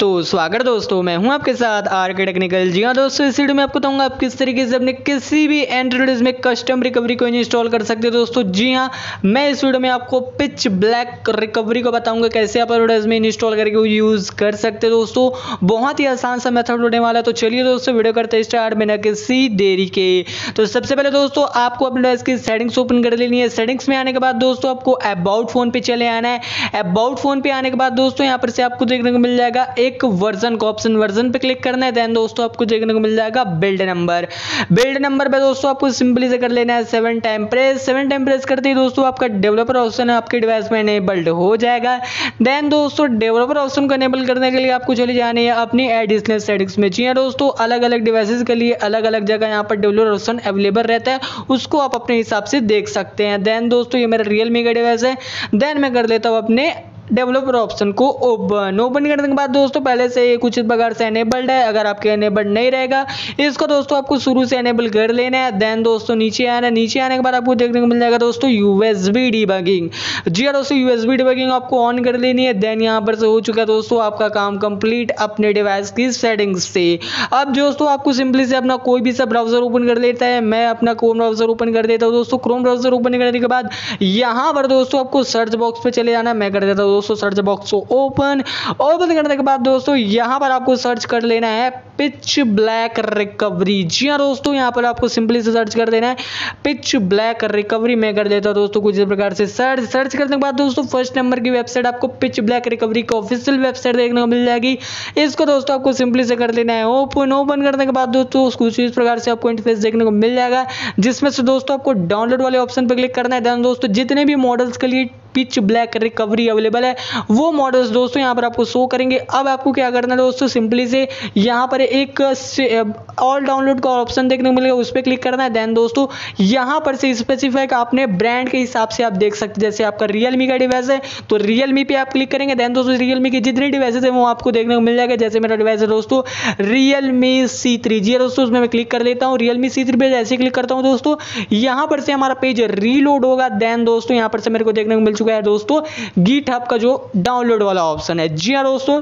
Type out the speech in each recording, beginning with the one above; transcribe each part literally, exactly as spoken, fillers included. तो स्वागत दोस्तों, मैं हूं आपके साथ आरके टेक्निकल। जी हां दोस्तों, इस वीडियो में आपको बताऊंगा आप किस तरीके से अपने किसी भी एंड्रॉइड्स में कस्टम रिकवरी को इंस्टॉल कर सकते हो। दोस्तों जी हां, मैं इस वीडियो में आपको पिच ब्लैक रिकवरी को बताऊंगा कैसे आप एंड्रॉइड्स में इंस्टॉल करके यूज कर सकते हो। दोस्तों बहुत ही आसान सा मेथड होने वाला है, तो चलिए दोस्तों वीडियो करते स्टार्ट बिना किसी देरी के। तो सबसे पहले दोस्तों आपको अपने डिवाइस की सेटिंग्स ओपन कर लेनी है। सेटिंग्स में आने के बाद दोस्तों आपको अबाउट फोन पे चले आना है। अबाउट फोन पे आने के बाद दोस्तों यहाँ पर से आपको देखने को मिल जाएगा एक वर्जन का ऑप्शन, वर्जन पे क्लिक करना है। देन दोस्तों आपको देखने को मिल जाएगा बिल्ड नंबर। बिल्ड नंबर पे दोस्तों आपको सिंपली से कर लेना है seven time press. Seven time press करते ही दोस्तों आपका डेवलपर ऑप्शन आपके डिवाइस में इनेबल्ड हो जाएगा। देन दोस्तों डेवलपर ऑप्शन को इनेबल करने के लिए आपको चले जाने है अपनी एडिशनल सेटिंग्स में। जी हां दोस्तों, अलग अलग डिवाइसेस के लिए अलग अलग जगह यहाँ पर डेवलपर ऑप्शन अवेलेबल रहता है, उसको आप अपने हिसाब से देख सकते हैं। देन दोस्तों ये मेरा रियलमी का डिवाइस है। देन मैं कर लेता हूँ अपने डेवलपर ऑप्शन को ओपन। ओपन करने के बाद दोस्तों पहले से ये कुछ प्रकार से एनेबल्ड है, अगर आपके एनेबल्ड नहीं रहेगा इसको दोस्तों आपको शुरू से एनेबल कर लेना है। देन दोस्तों नीचे आना है। नीचे आने के बाद आपको देखने को मिल जाएगा दोस्तों यूएसबी डिबगिंग। जी हां दोस्तों, यूएसबी डिबगिंग आपको ऑन कर लेनी है। देन यहाँ पर से हो चुका है दोस्तों आपका काम कंप्लीट अपने डिवाइस की सेटिंग्स से। अब दोस्तों आपको सिंपली से अपना कोई भी सा ब्राउजर ओपन कर लेता है। मैं अपना क्रोम ब्राउजर ओपन कर देता हूँ। दोस्तों क्रोम ब्राउजर ओपन करने के बाद यहाँ पर दोस्तों आपको सर्च बॉक्स पर चले जाना। मैं कर देता हूँ दोस्तों सर्च बॉक्स ओपन। ओपन करने के बाद दोस्तों यहां पर आपको सर्च कर लेना है पिच ब्लैक रिकवरी। जी हां दोस्तों, यहां पर आपको सिंपली से सर्च कर देना है पिच ब्लैक रिकवरी। मैं कर देता हूं दोस्तों कुछ इस प्रकार से सर्च। सर्च करने के बाद दोस्तों फर्स्ट नंबर की वेबसाइट आपको पिच ब्लैक रिकवरी की ऑफिशियल वेबसाइट देखने को मिल जाएगी। इसको दोस्तों आपको सिंपली से कर लेना है ओपन। ओपन करने के बाद दोस्तों कुछ इस प्रकार से आपको इंटरफेस देखने को मिल जाएगा, जिसमें से दोस्तों आपको डाउनलोड वाले ऑप्शन पर क्लिक करना है। देन दोस्तों जितने भी मॉडल्स के लिए पिच ब्लैक रिकवरी अवेलेबल है वो मॉडल्स दोस्तों यहाँ पर आपको शो करेंगे। अब आपको क्या करना है दोस्तों, सिंपली से यहाँ पर एक ऑल डाउनलोड का ऑप्शन देखने को मिलेगा, उस पर क्लिक करना है। देन दोस्तों यहाँ पर से स्पेसिफाई आपने ब्रांड के हिसाब से आप देख सकते हैं। जैसे आपका रियलमी का डिवाइस है तो रियलमी पे आप क्लिक करेंगे। देन दोस्तों रियलमी की जितनी डिवाइसेज है वो आपको देखने को मिल जाएगा। जैसे मेरा डिवाइस है दोस्तों रियलमी सी थ्री। जी दोस्तों, उसमें मैं क्लिक कर लेता हूँ रियलमी सी थ्री पे। जैसे क्लिक करता हूँ दोस्तों यहाँ पर से हमारा पेज रीलोड होगा। देन दोस्तों यहाँ पर से मेरे को देखने को मिल चुका है दोस्तों गिटहब का जो डाउनलोड वाला ऑप्शन है। जी हां दोस्तों,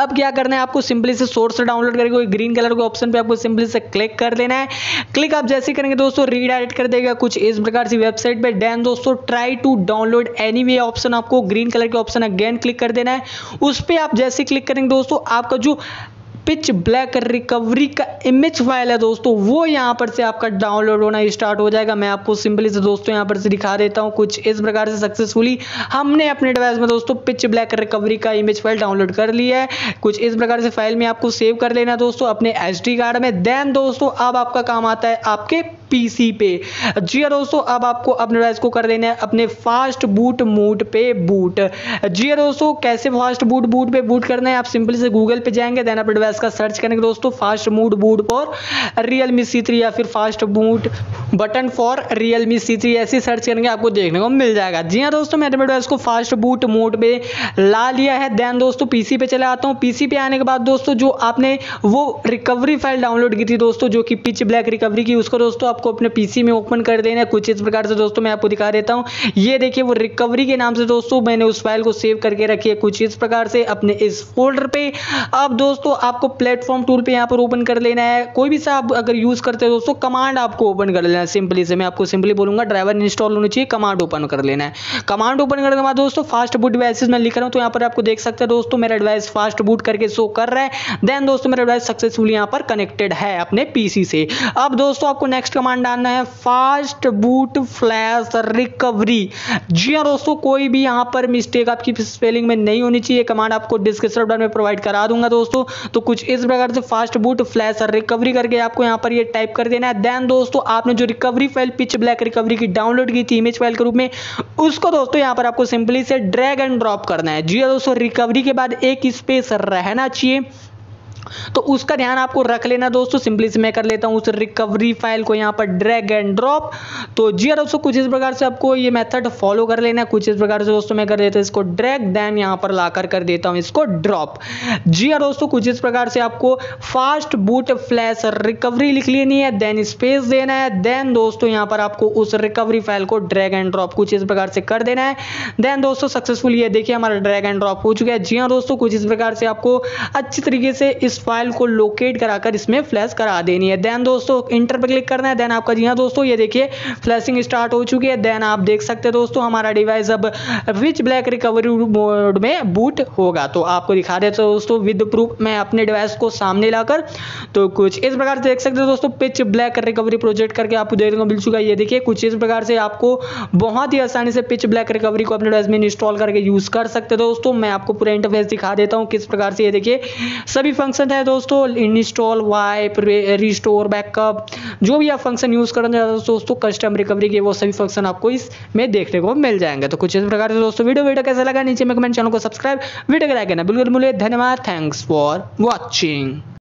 अब क्या करना है आपको सिंपली से सोर्स डाउनलोड करके कोई ग्रीन कलर के ऑप्शन पे आपको सिंपली से क्लिक कर देना है। क्लिक आप जैसे करेंगे दोस्तों रीडायरेक्ट कर देगा कुछ इस प्रकार से वेबसाइट पे। देन दोस्तों try to download anyway option, आपको ग्रीन कलर के ऑप्शन अगेन क्लिक कर देना है। उस पर आप जैसे क्लिक करेंगे दोस्तों आपका जो पिच ब्लैक रिकवरी का इमेज फाइल है दोस्तों वो यहाँ पर से आपका डाउनलोड होना स्टार्ट हो जाएगा। मैं आपको सिंपली से दोस्तों यहाँ पर से दिखा देता हूँ कुछ इस प्रकार से सक्सेसफुली हमने अपने डिवाइस में दोस्तों पिच ब्लैक रिकवरी का इमेज फाइल डाउनलोड कर लिया है। कुछ इस प्रकार से फाइल में आपको सेव कर लेना दोस्तों अपने एस डी कार्ड में। देन दोस्तों अब आपका काम आता है आपके पीसी पे। जी हां दोस्तों, अब आपको अपने डिवाइस को कर लेना है अपने फास्ट बूट मोड पे बूट। जी हां दोस्तों, कैसे फास्ट बूट बूट पे बूट करना है आप सिंपली से गूगल पे जाएंगे। देन अपने डिवाइस का सर्च करेंगे दोस्तों fast mood boot for Realme C three या फिर fast boot button for Realme C three, ऐसे सर्च करेंगे आपको देखने को मिल जाएगा। जी हां दोस्तों, मैंने अपने डिवाइस को फास्ट बूट मोड पे ला लिया है। देन दोस्तों पीसी पे चले आता हूँ। पीसी पे आने के बाद दोस्तों जो आपने वो रिकवरी फाइल डाउनलोड की थी दोस्तों जो कि पिच ब्लैक रिकवरी की, उसको दोस्तों आपको अपने पीसी में ओपन कर देना है कुछ इस प्रकार से। दोस्तों मैं आपको दिखा देता हूं, ये देखिए वो रिकवरी के नाम से दोस्तों मैंने उस फाइल को सेव करके रखी है कुछ इस प्रकार से अपने इस फोल्डर पे। अब दोस्तों आपको प्लेटफॉर्म टूल पे यहां पर ओपन कर लेना है। कोई भी सा आप अगर यूज करते हो दोस्तों कमांड आपको ओपन कर लेना है। सिंपली से मैं आपको सिंपली बोलूंगा ड्राइवर इंस्टॉल होनी चाहिए, कमांड ओपन कर लेना है। कमांड ओपन करने के बाद दोस्तों फास्ट बूट डिवाइसेस में लिख रहा हूं, तो यहां पर आपको देख सकते हैं दोस्तों मेरा डिवाइस फास्ट बूट करके शो कर रहा है। देन दोस्तों मेरा डिवाइस सक्सेसफुली यहां पर कनेक्टेड है अपने पीसी से। अब दोस्तों आपको नेक्स्ट कमांड डालना है फास्ट बूट फ्लैश रिकवरी। जी हां दोस्तों, कोई भी यहां पर मिस्टेक आपकी स्पेलिंग में नहीं होनी चाहिए। कमांड आपको डिस्क्रिप्शन बॉक्स में प्रोवाइड करा दूंगा दोस्तों। तो कुछ इस प्रकार से फास्ट बूट फ्लैश रिकवरी करके आपको यहां पर ये टाइप कर देना है। देन दोस्तों आपने जो recovery file pitch black recovery की डाउनलोड की थी इमेज फाइल के रूप में, उसको दोस्तों यहां पर आपको सिंपली से ड्रैग एंड ड्रॉप करना है। जी हां दोस्तों, रिकवरी के बाद एक स्पेस रहना चाहिए। तो उसका ध्यान आपको रख लेना दोस्तों। सिंपली से मैं कर लेता हूं उस रिकवरी फाइल को यहाँ पर ड्रैग एंड ड्रॉप। तो जी दोस्तों कुछ इस प्रकार से आपको ये मेथड फॉलो कर लेना है। कुछ इस प्रकार से दोस्तों मैं कर देता हूँ इसको ड्रैग, देन यहाँ पर लाकर कर देता हूँ इसको ड्रॉप। जी दोस्तों कुछ इस प्रकार से आपको फास्ट बूट फ्लैश रिकवरी लिख लेनी है, देन स्पेस देना है, देन दोस्तों यहाँ पर आपको उस रिकवरी फाइल को ड्रैग एंड ड्रॉप कुछ इस प्रकार से कर देना है। देन दोस्तों सक्सेसफुल ये देखिए हमारा ड्रैग एंड ड्रॉप हो चुका है। जी हाँ दोस्तों कुछ इस प्रकार से आपको अच्छी तरीके से इस फाइल को लोकेट कराकर इसमें फ्लैश करा देनी है। देन दोस्तों इंटर पर क्लिक करना है, देन आपका जी हाँ दोस्तों ये देखिए फ्लैशिंग स्टार्ट हो चुकी है। देन आप देख सकते हैं दोस्तों हमारा डिवाइस अब पिच ब्लैक रिकवरी मोड में बूट होगा। तो आपको दिखा देता हूं दोस्तों विद प्रूफ मैं अपने डिवाइस को सामने लाकर, तो कुछ इस प्रकार से देख सकते हो दोस्तों पिच ब्लैक रिकवरी प्रोजेक्ट करके आपको देखने को मिल चुका है। ये देखिए कुछ इस प्रकार से आपको बहुत ही आसानी से पिच ब्लैक रिकवरी को अपने डिवाइस में इंस्टॉल करके यूज कर सकते हो दोस्तों। मैं आपको पूरा इंटरफेस दिखा देता हूँ किस प्रकार से, ये देखिए सभी फंक्शन है दोस्तों, इंस्टॉल, वाइप, रिस्टोर, बैकअप, जो भी आप फंक्शन यूज करना चाहते हो दोस्तों कस्टम रिकवरी के, वो सभी फंक्शन आपको इसमें देखने को मिल जाएंगे। तो कुछ इस प्रकार से दोस्तों वीडियो वीडियो कैसा लगा नीचे में कमेंट, चैनल को सब्सक्राइब, वीडियो को लाइक करना बिल्कुल भूलिए। धन्यवाद, थैंक्स फॉर वॉचिंग।